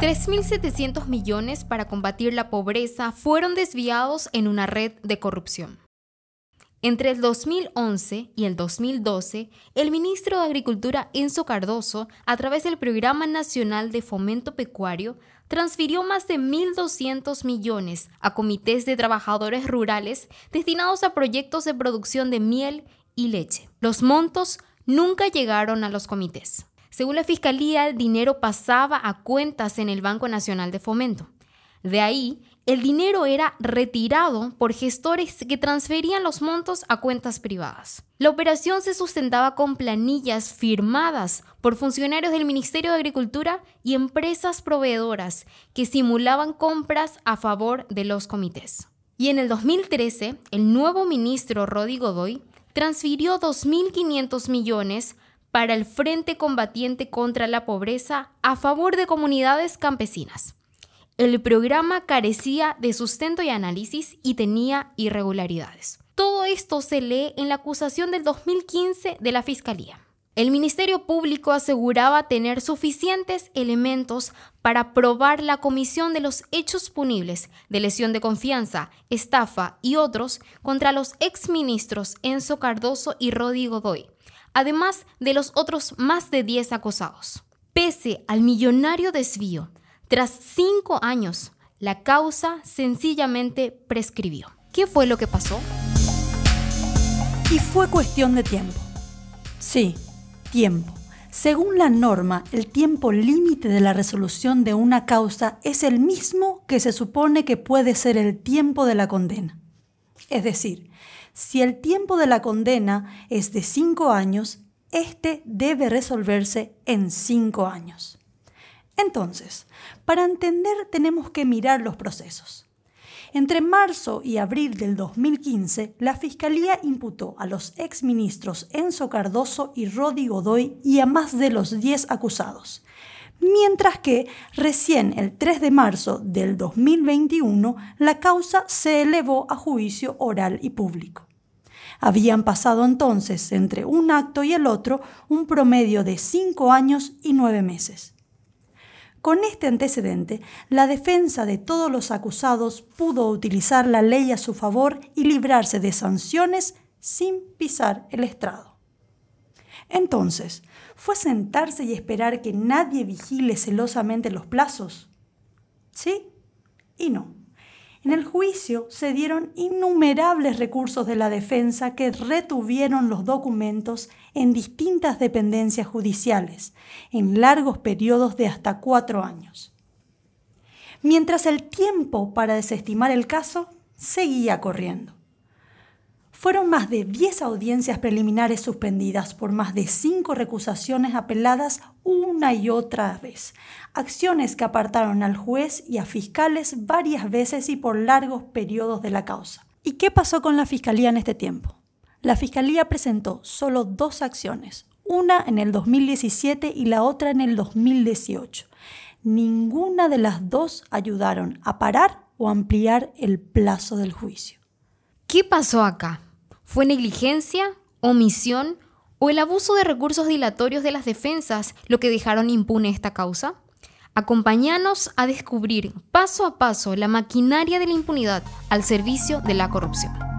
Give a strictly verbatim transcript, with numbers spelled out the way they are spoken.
tres mil setecientos millones para combatir la pobreza fueron desviados en una red de corrupción. Entre el dos mil once y el dos mil doce, el ministro de Agricultura Enzo Cardozo, a través del Programa Nacional de Fomento Pecuario, transfirió más de mil doscientos millones a comités de trabajadores rurales destinados a proyectos de producción de miel y leche. Los montos nunca llegaron a los comités. Según la Fiscalía, el dinero pasaba a cuentas en el Banco Nacional de Fomento. De ahí, el dinero era retirado por gestores que transferían los montos a cuentas privadas. La operación se sustentaba con planillas firmadas por funcionarios del Ministerio de Agricultura y empresas proveedoras que simulaban compras a favor de los comités. Y en el dos mil trece, el nuevo ministro Rody Godoy transfirió dos mil quinientos millones para el Frente Combatiente contra la Pobreza a favor de comunidades campesinas. El programa carecía de sustento y análisis y tenía irregularidades. Todo esto se lee en la acusación del dos mil quince de la Fiscalía. El Ministerio Público aseguraba tener suficientes elementos para probar la comisión de los hechos punibles de lesión de confianza, estafa y otros contra los exministros Enzo Cardozo y Rody Godoy, además de los otros más de diez acusados. Pese al millonario desvío, tras cinco años, la causa sencillamente prescribió. ¿Qué fue lo que pasó? Y fue cuestión de tiempo. Sí, tiempo. Según la norma, el tiempo límite de la resolución de una causa es el mismo que se supone que puede ser el tiempo de la condena. Es decir, si el tiempo de la condena es de cinco años, este debe resolverse en cinco años. Entonces, para entender tenemos que mirar los procesos. Entre marzo y abril del dos mil quince, la Fiscalía imputó a los exministros Enzo Cardozo y Rody Godoy y a más de los diez acusados. Mientras que, recién el tres de marzo del dos mil veintiuno, la causa se elevó a juicio oral y público. Habían pasado entonces, entre un acto y el otro, un promedio de cinco años y nueve meses. Con este antecedente, la defensa de todos los acusados pudo utilizar la ley a su favor y librarse de sanciones sin pisar el estrado. Entonces, ¿fue sentarse y esperar que nadie vigile celosamente los plazos? Sí y no. En el juicio se dieron innumerables recursos de la defensa que retuvieron los documentos en distintas dependencias judiciales, en largos periodos de hasta cuatro años. Mientras el tiempo para desestimar el caso seguía corriendo. Fueron más de diez audiencias preliminares suspendidas por más de cinco recusaciones apeladas una y otra vez. Acciones que apartaron al juez y a fiscales varias veces y por largos periodos de la causa. ¿Y qué pasó con la Fiscalía en este tiempo? La Fiscalía presentó solo dos acciones, una en el dos mil diecisiete y la otra en el dos mil dieciocho. Ninguna de las dos ayudaron a parar o ampliar el plazo del juicio. ¿Qué pasó acá? ¿Fue negligencia, omisión o el abuso de recursos dilatorios de las defensas lo que dejaron impune esta causa? Acompáñanos a descubrir paso a paso la maquinaria de la impunidad al servicio de la corrupción.